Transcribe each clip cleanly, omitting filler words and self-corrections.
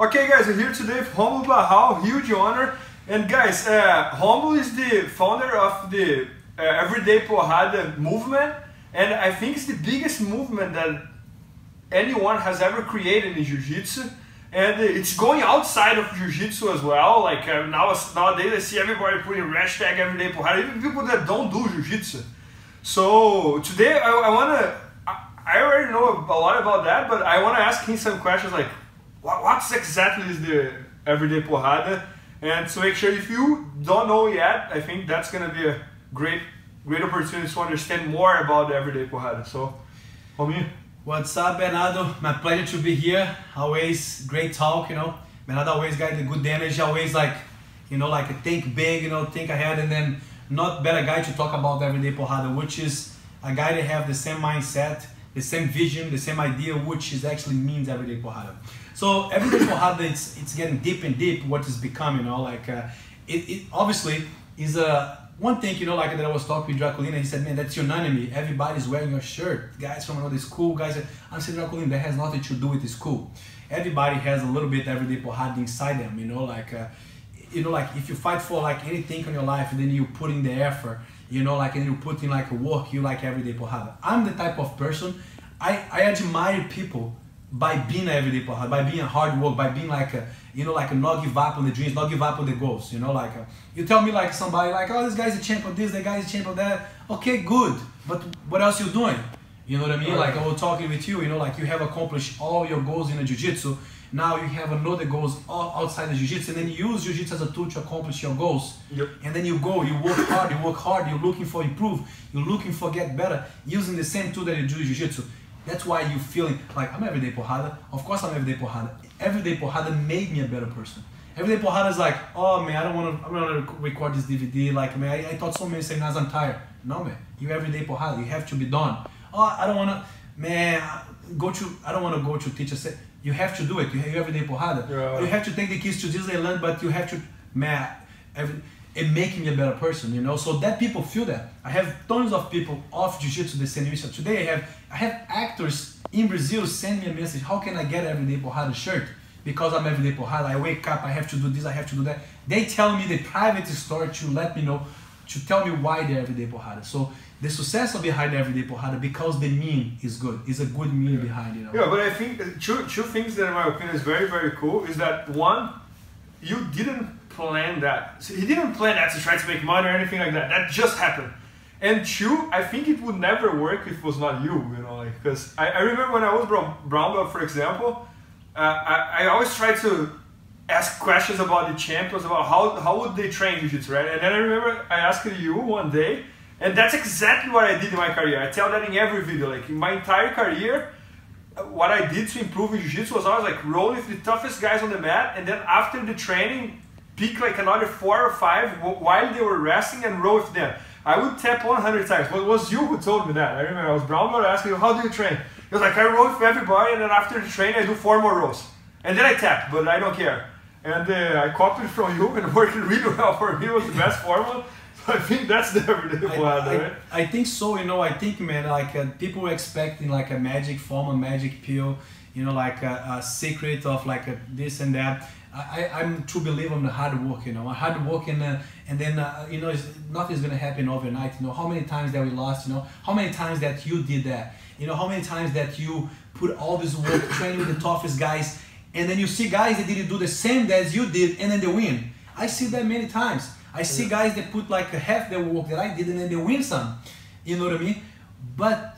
Okay guys, I'm here today with Rômulo Barral, huge honor. And guys, Rômulo is the founder of the Everyday Porrada movement, and I think it's the biggest movement that anyone has ever created in Jiu-Jitsu. And it's going outside of Jiu-Jitsu as well, like nowadays I see everybody putting hashtag Everyday Porrada, even people that don't do Jiu-Jitsu. So today I already know a lot about that, but I want to ask him some questions like, what exactly is the Everyday Porrada? And so make sure if you don't know yet, I think that's going to be a great opportunity to understand more about the Everyday Porrada. So, Rominho. What's up, Bernardo? My pleasure to be here. Always great talk, you know. Bernardo always got the good energy, always like, you know, like think big, you know, think ahead, and then not better guy to talk about Everyday Porrada, which is a guy that have the same mindset, the same vision, the same idea, which is actually means Everyday Porrada. So Everyday Porrada, it's getting deep and deep what it's become, you know, like it obviously is one thing, you know, like that I was talking with Draculina, he said, man, that's unanimous, everybody's wearing your shirt, guys from another school, guys, I said, Draculina, that has nothing to do with the school. Everybody has a little bit Everyday Porrada inside them, you know, like if you fight for like anything in your life and then you put in the effort, you know, like, and you put in like work, you like Everyday Porrada. I'm the type of person, I admire people by being Everyday Porrada, by being a hard work, by being like, you know, like not give up on the dreams, not give up on the goals, you know, like, you tell me like somebody like, oh, this guy's a champion this, that guy's a champion that, okay, good, but what else you doing? You know what I mean? Like, I was talking with you, you know, like you have accomplished all your goals in the Jiu-Jitsu, now you have another goals outside the Jiu-Jitsu, and then you use Jiu-Jitsu as a tool to accomplish your goals. Yep. And then you go, you work hard, you're looking for improve, you're looking for get better, using the same tool that you do Jiu-Jitsu. That's why you're feeling like, I'm Everyday Porrada, of course I'm Everyday Porrada. Everyday Porrada made me a better person. Everyday Porrada is like, oh man, I don't want to record this DVD, like man, I thought so many seminars, I'm tired. No man, you're Everyday Porrada, you have to be done. Oh, I don't want to, man, I don't want to go to teacher, say, you have to do it, you have Everyday Porrada. Yeah. You have to take the kids to Disneyland, but you have to, man, it making me a better person, you know? So that people feel that. I have tons of people off Jiu-Jitsu, the Senhorita. Today I have actors in Brazil send me a message, how can I get an Everyday Porrada shirt? Because I'm Everyday Porrada, I wake up, I have to do this, I have to do that. They tell me the private story to let me know, to tell me why they're Everyday Porrada. So the success of behind Everyday Porrada, because the meme is good, is a good meme behind it. You know? Yeah, but I think two things that in my opinion is very, very cool is that one, you didn't plan that. So he didn't plan that to try to make money or anything like that. That just happened. And two, I think it would never work if it was not you, you know, like, because I remember when I was brown belt, for example, I always tried to ask questions about the champions, about how would they train Jiu-Jitsu, right? And then I remember I asked you one day, and that's exactly what I did in my career. I tell that in every video, like in my entire career, what I did to improve in Jiu-Jitsu was always like roll with the toughest guys on the mat, and then after the training, pick like another 4 or 5 while they were resting and roll with them. I would tap 100 times, but it was you who told me that. I remember I was brown belt asking you, how do you train? It was like, I roll with everybody, and then after the train, I do 4 more rows. And then I tap, but I don't care. And I copied from you, and working really well for me. It was the best formula. I think that's the Everyday Porrada, right? I think so, you know, I think, man, like people were expecting like a magic form, a magic pill, you know, like a secret of like this and that. I'm true believer in the hard work, you know, hard work and then, you know, nothing's going to happen overnight, you know, how many times that we lost, you know, how many times that you did that, you know, how many times that you put all this work, training with the toughest guys, and then you see guys that didn't do the same as you did, and then they win. I see that many times. I see guys that put like half the work that I did and then they win some, you know what I mean? But,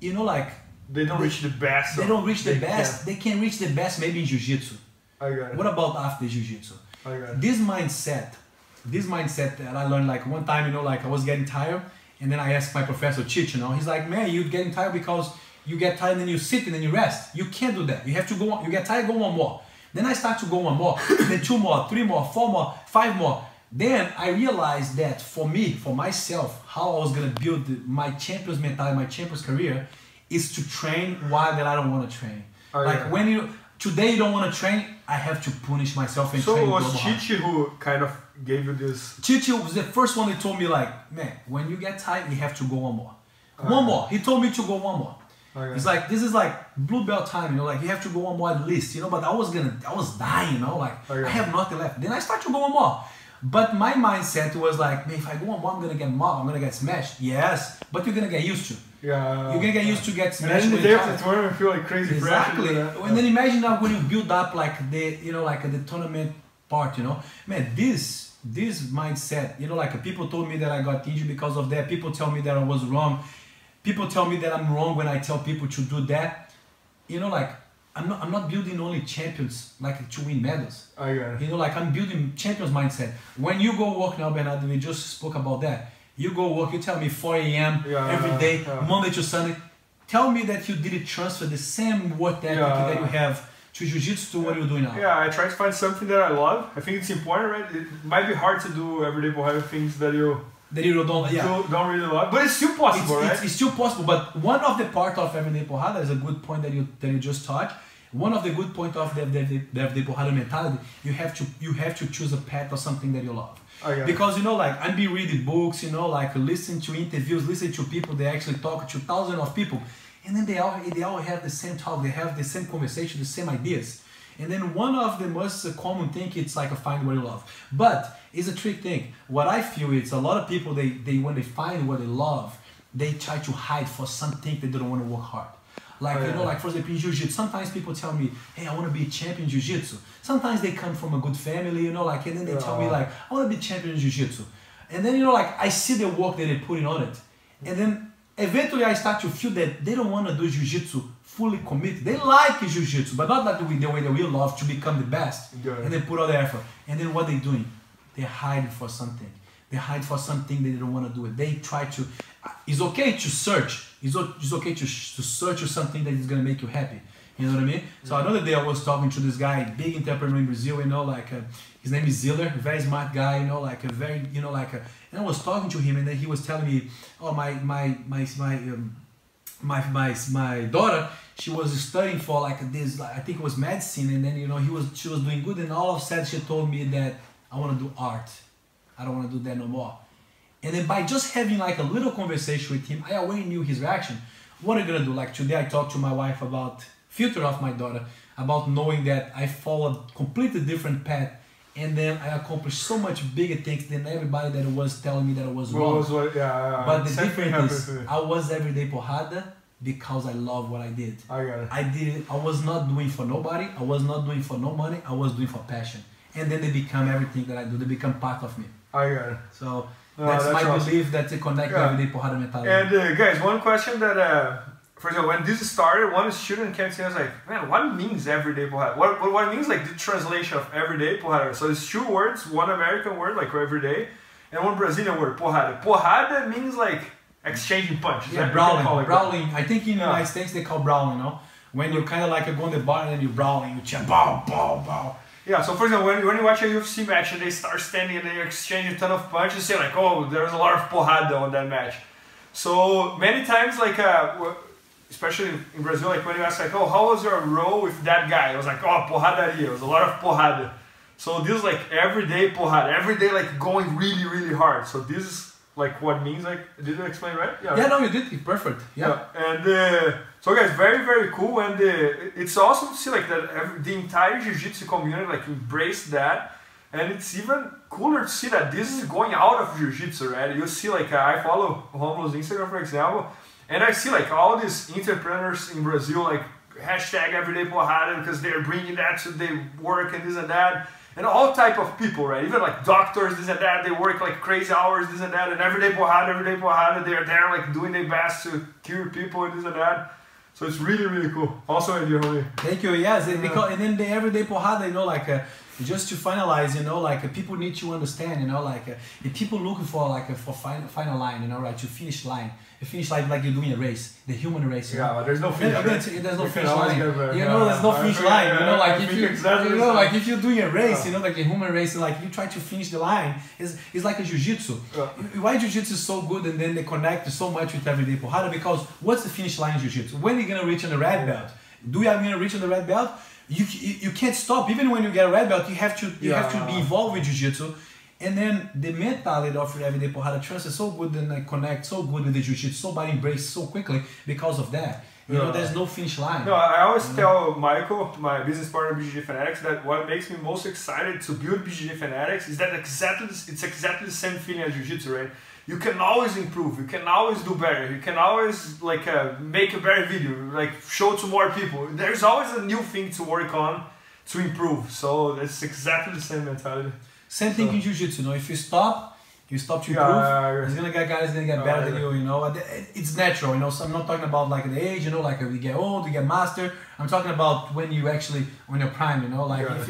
you know, like... They don't reach the best. They don't reach the best. They can reach the best maybe in Jiu-Jitsu. I got it. What about after Jiu-Jitsu? I got it. This mindset that I learned like one time, you know, like I was getting tired and then I asked my professor, Chich, you know, he's like, man, you're getting tired because you get tired and then you sit and then you rest. You can't do that. You have to go, you get tired, go one more. Then I start to go one more, then 2 more, 3 more, 4 more, 5 more. Then I realized that for me, for myself, how I was going to build my champion's mentality, my champion's career, is to train while that I don't want to train. Oh, like yeah. When you, today you don't want to train, I have to punish myself and train. So it was Chichi who kind of gave you this? Chichi was the first one that told me like, man, when you get tired, you have to go one more. One more. He told me to go one more. Okay. It's like, this is like blue belt time, you know, like you have to go one more at least, you know, but I was dying, you know, like I have nothing left. Then I start to go one more. But my mindset was like, man, if I go one more, I'm going to get mobbed, I'm going to get smashed. Yes, but you're going to get used to. Yeah. You're going to get used to get smashed. And then the day of the tournament, I feel like crazy. Exactly. And then imagine now when you build up like the, you know, like the tournament part, you know, man, this mindset, you know, like people told me that I got injured because of that. People tell me that I was wrong. People tell me that I'm wrong when I tell people to do that. You know, like, I'm not building only champions, like, to win medals. You know, like, I'm building champions mindset. When you go work now, Bernardo, we just spoke about that. You go work, you tell me 4 a.m. Every day, Monday to Sunday. Tell me that you didn't transfer the same work ethic that you have to Jiu-Jitsu to what you're doing now. Yeah, I try to find something that I love. I think it's important, right? It might be hard to do every day, but having things that you... that you don't really love, but it's still possible, right? It's still possible, but one of the part of Everyday Porrada is a good point that you just touched. One of the good point of the Everyday Porrada mentality, you have to choose a path or something that you love. Because you know, like I've been reading books, you know, like listen to interviews, listen to people. They actually talk to thousands of people, and then they all have the same talk, they have the same conversation, the same ideas. And then one of the most common thing, it's like a find what you love. But it's a trick thing. What I feel is a lot of people, they when they find what they love, they try to hide for something that they don't want to work hard. Like, you know, like for example, in Jiu-Jitsu, sometimes people tell me, hey, I want to be a champion in Jiu-Jitsu. Sometimes they come from a good family, you know, like, and then they tell me like, I want to be champion in Jiu-Jitsu. And then, you know, like I see the work that they put in on it. And then eventually I start to feel that they don't want to do Jiu-Jitsu fully committed. They like Jiu-Jitsu, but not like the way that we love to become the best. And they put all the effort. And then what they're doing? They're hiding for something. They hide for something they don't want to do it. They try to... It's okay to search. It's okay to search for something that is going to make you happy. You know what I mean? So another day I was talking to this guy, big entrepreneur in Brazil, you know, like... his name is Ziller, very smart guy, you know, like a very... You know, like a, and I was talking to him and then he was telling me, oh, my daughter, she was studying for like this, like, I think it was medicine, and then, you know, she was doing good, and all of a sudden she told me that I want to do art. I don't want to do that no more. And then by just having like a little conversation with him, I already knew his reaction. What are you going to do? Like today I talked to my wife about future of my daughter, about knowing that I followed completely different path, and then I accomplished so much bigger things than everybody that was telling me that I was wrong. But the difference is, I was Everyday Porrada because I love what I did. I was not doing for nobody, I was not doing for no money, I was doing for passion. And then they become everything that I do, they become part of me. So that's my awesome belief that they connect Everyday Porrada mentality. And guys, one question that, first of all, when this started, one student came to me and was like, man, what means Everyday Porrada? What means like the translation of Everyday Porrada? So it's two words, one American word, like everyday, and one Brazilian word, porrada. Porrada means like exchanging punches. Yeah, brawling. I think in the United States they call brawling, you know? When you kind of like go on the bar and then you brawling, you chant, bow, bow, bow. Yeah, so for example, when you watch a UFC match and they start standing and they exchange a ton of punches, you're like, oh, there's a lot of porrada on that match. So many times, like, especially in Brazil, like when you ask, like, oh, how was your row with that guy? It was like, oh, porradaria, it was a lot of porrada. So this is like everyday porrada, every day like going really, really hard. So this is like what means, like, did you explain right? Yeah, no, you did it perfect. And so guys, very, very cool. And it's awesome to see like that the entire Jiu-Jitsu community like embraced that. And it's even cooler to see that this is going out of Jiu-Jitsu, right? You see like I follow Romulo's Instagram, for example, and I see like all these entrepreneurs in Brazil like hashtag Everyday Porrada because they're bringing that to their work and this and that. And all type of people, right? Even like doctors, this and that, they work like crazy hours, this and that, and Everyday Porrada, they're there like doing their best to cure people and this and that. So it's really, really cool. Also, thank you, yes. And, because, and then the Everyday Porrada, you know, like, just to finalize, you know, like, people need to understand, you know, like, if people looking for, like, for final line, you know, right, to finish line. You finish line like you're doing a race, the human race. But there's no finish line. There's no finish line. You know, there's no finish line. You know, like, if you're doing a race, you know, like, a human race, like, you try to finish the line. It's like a Jiu-Jitsu. Why Jiu-Jitsu is so good and then they connect so much with Everyday Porrada? Because what's the finish line in Jiu-Jitsu? When are you going to reach on the red belt? Do you have going to reach on the red belt? You can't stop. Even when you get a red belt, you have to be involved with Jiu-Jitsu. And then the mentality of Everyday Porrada transfer is so good and like, connect so good with the Jiu-Jitsu. So body embrace so quickly because of that. You know, there's no finish line. No, I always tell Michael, my business partner, BGG Fanatics, that what makes me most excited to build BGG Fanatics is that it's exactly the same feeling as Jiu-Jitsu, right? You can always improve, you can always do better, you can always like make a better video, like show to more people. There's always a new thing to work on, to improve. So that's exactly the same mentality. Same thing in Jiu-Jitsu, you know, if you stop to improve, it's gonna get better than you, you know, it's natural, you know, so I'm not talking about like the age, you know, like we get old, we get master, I'm talking about when you actually, when you're prime, you know, like if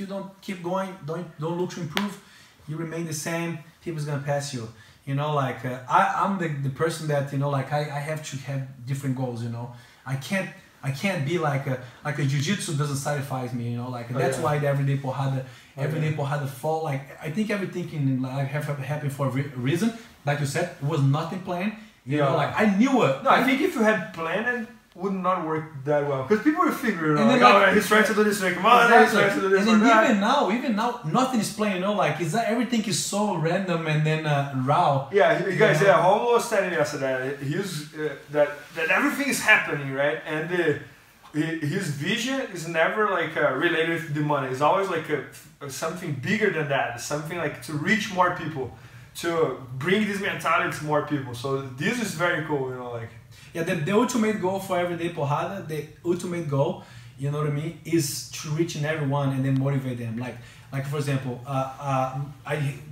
you don't keep going, don't look to improve, you remain the same, people's gonna pass you. You know, like I'm the person that, you know, like I have to have different goals, you know. I can't be like a jiu-jitsu doesn't satisfy me, you know, like that's why the everyday porrada, fall, like I think everything in life happened for a reason. Like you said, it was nothing planned, you know, like I knew it. No, I think if you had planned it, would not work that well, because people will figure it out. Like, oh, he's trying to do this, like, he's trying to do this. And then even now, nothing is playing. You know, like everything is so random and then raw. Yeah, you guys. Yeah, Romulo was telling me yesterday. He's that everything is happening, right? And his vision is never like related to the money. It's always like something bigger than that. Something like to reach more people, to bring this mentality to more people. So this is very cool. You know, like. Yeah, the ultimate goal for Everyday Porrada, the ultimate goal, you know what I mean, is to reach in everyone and then motivate them. Like for example,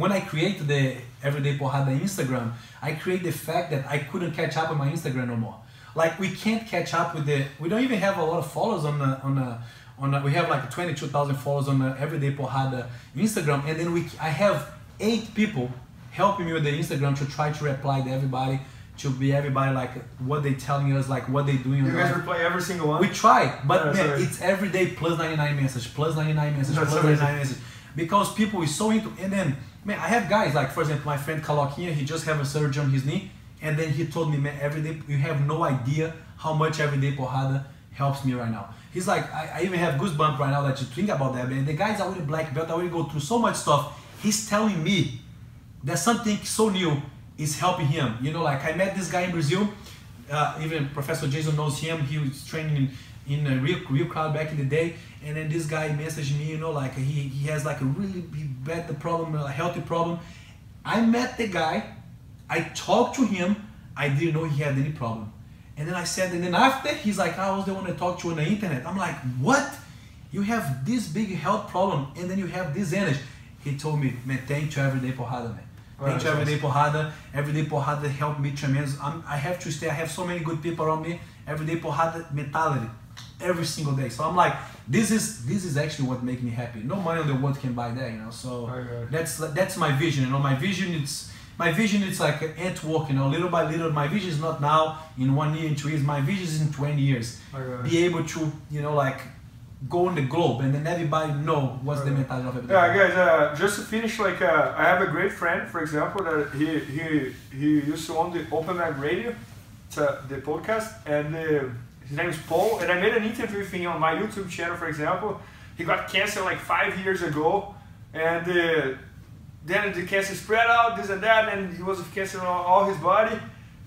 when I created the Everyday Porrada Instagram, I created the fact that I couldn't catch up on my Instagram no more. Like we can't catch up with we don't even have a lot of followers on we have like 22,000 followers on the Everyday Porrada Instagram, and then I have 8 people helping me with the Instagram to try to reply to everybody. To be everybody like what they telling us, like what they doing. You guys reply every single one. We try, but man, it's every day plus 99 message. Because people is so into. And then man, I have guys like, for example, my friend Kaloquinha. He just have a surgery on his knee, and then he told me, man, every day you have no idea how much Everyday Porrada helps me right now. He's like, I even have goosebumps right now that you think about that. Man, the guy's already black belt, already go through so much stuff. He's telling me that something so new is helping him, you know, like I met this guy in Brazil, even Professor Jason knows him, he was training in a real crowd back in the day, and then this guy messaged me, you know, like he has like a really bad problem, a healthy problem. I met the guy, I talked to him, I didn't know he had any problem. And then I said, and then after, he's like, I was the one I talked to on the internet. I'm like, what? You have this big health problem, and then you have this energy. He told me, man, thank you Everyday Porrada, man. Thank you Everyday Porrada. Everyday Porrada helped me tremendously. I have to stay. I have so many good people around me. Everyday Porrada mentality, every single day. So I'm like, this is actually what makes me happy. No money in the world can buy that, you know. So that's my vision. You know, my vision. It's like an ant walk. You know, little by little. My vision is not now in 1 year, in 2 years. My vision is in 20 years. Be able to, you know, like. Go on the globe and then everybody know what's the mentality of everything. Yeah, guys, just to finish, like I have a great friend, for example, that he used to own the Open Mic Radio, the podcast, and his name is Paul, and I made an interview with him on my YouTube channel, for example. He got cancer like 5 years ago, and then the cancer spread out, this and that, and he was with cancer on all his body.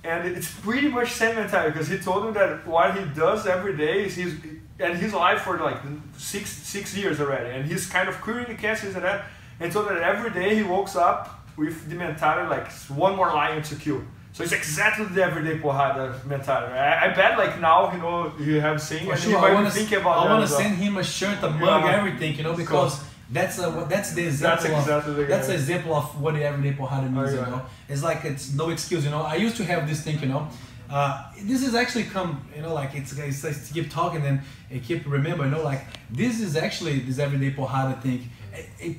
And it's pretty much same mentality, because he told me that what he does every day is he's alive for like six years already, and he's kind of curing the cancers and that, and so that every day he wakes up with the mentality like one more lion to kill. So it's exactly the Everyday Porrada mentality. I bet like now, you know, you have seen. Well, sure, I want to send him a shirt, a mug, everything, you know, because. So, that's the example. That's the example of what the Everyday Porrada means. You know, it's like it's no excuse. You know, I used to have this thing. You know, this is actually come. You know, like it's keep talking and keep remember. You know, like this is actually this Everyday Porrada thing. It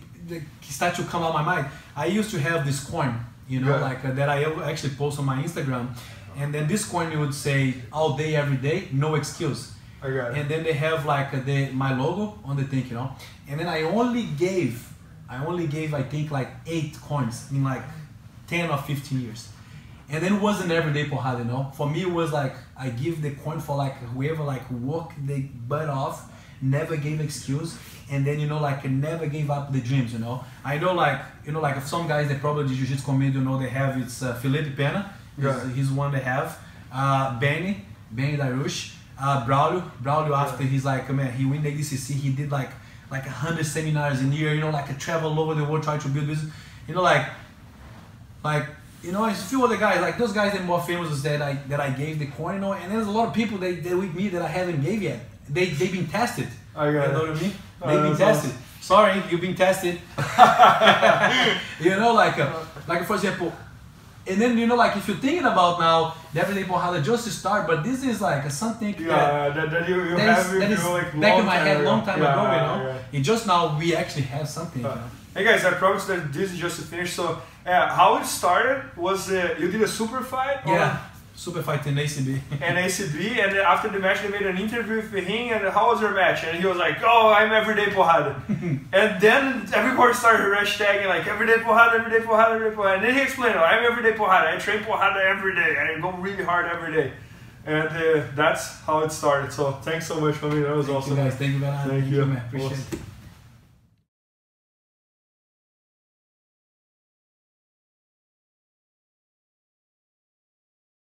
starts to come out of my mind. I used to have this coin. You know, like that I actually post on my Instagram, and then this coin would say all day, every day, no excuse. And then they have like my logo on the thing, you know. And then I only gave I think like 8 coins in like 10 or 15 years. And then it wasn't Everyday Porrada, you know. For me it was like I give the coin for like whoever like work their butt off, never gave excuse, and then you know like never gave up the dreams, you know. I know like, you know, like some guys they probably Jiu-Jitsu community, you know, they have it's Felipe Pena, he's one they have, Benny. Benny Lairouche. Braulio, after he's like, man, he went ADCC, he did like 100 seminars in a year, you know, like travel all over the world, trying to build business, you know, a few other guys, like those guys that are more famous that I gave the coin, you know, and there's a lot of people that with me that I haven't gave yet. They've been tested. You know what I mean? They've been tested. Awesome. Sorry, you've been tested. You know, like for example, and then, you know, like if you're thinking about now, definitely how to just start, but this is like something that is back in my head long time ago, you know? Yeah. And just now we actually have something. You know? Hey guys, I promise that this is just to finish. So how it started was you did a super fight? Yeah, super fight in ACB. And ACB, and after the match they made an interview with him, and how was your match? And he was like, oh, I'm everyday porrada. And then everybody started hashtagging like everyday porrada. And then he explained, oh, I'm everyday porrada, I train porrada every day, and I go really hard every day. And that's how it started. So thanks so much for me, that was awesome. Thank you guys, thank you, man. Thank you, man. Appreciate it.